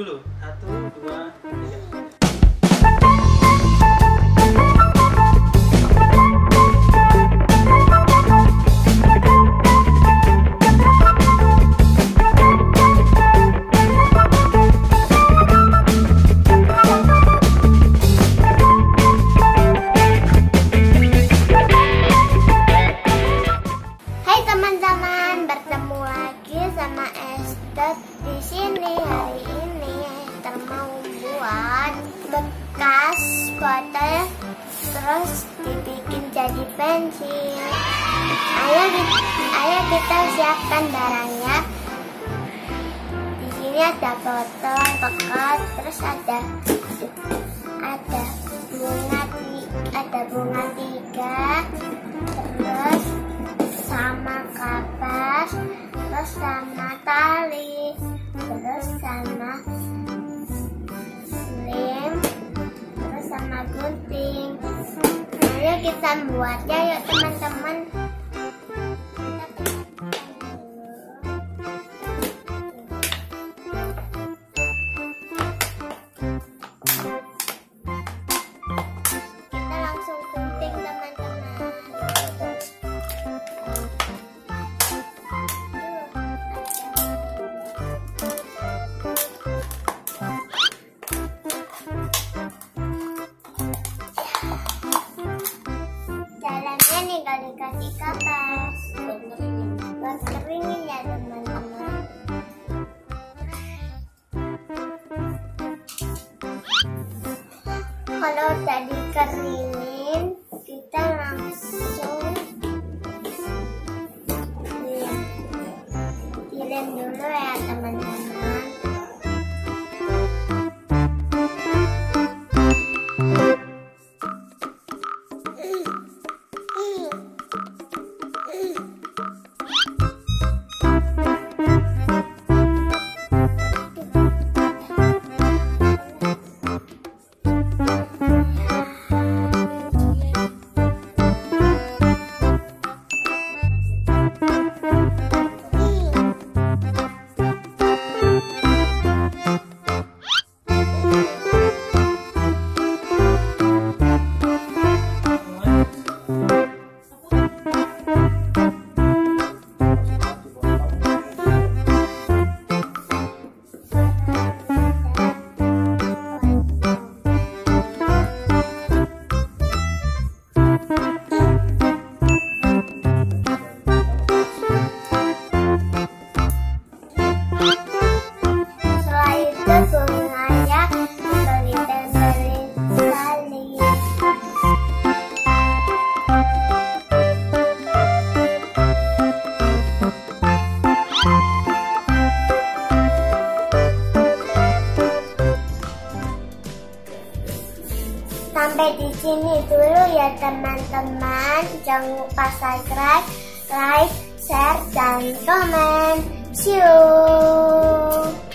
dulu. 1, 2, 3. Di sini hari ini kita mau buat bekas kotor terus dibikin jadi pensil. Ayo kita siapkan barangnya. Di sini ada botol, bekas, terus ada bunga, tiga, terus sama kapas, terus sama tali, terus sama lem, terus sama gunting. Ayo kita buatnya yuk teman-teman. Dikasih kapas buat keringin ya teman-teman. Kalau udah dikeringin kita langsung dilem dulu ya teman-teman. Sampai di sini dulu ya teman-teman. Jangan lupa subscribe, like, share, dan komen. See you.